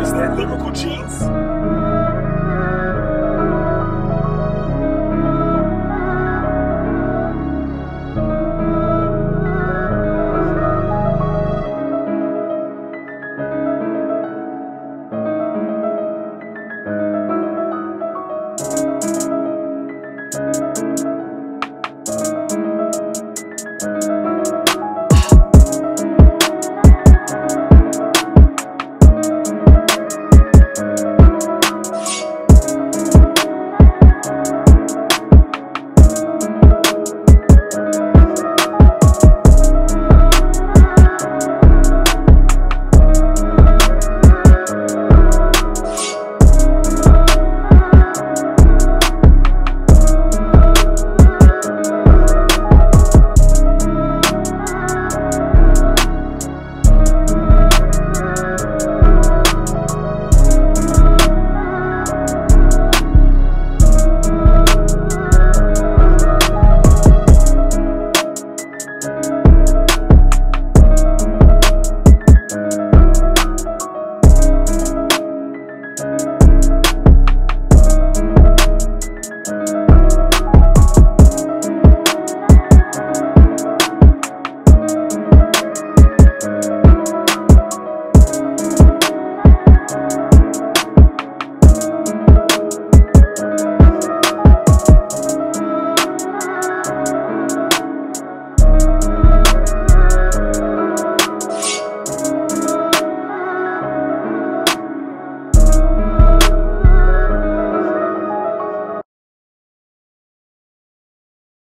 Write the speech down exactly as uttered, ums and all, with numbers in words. Isn't it Lyrical Genes?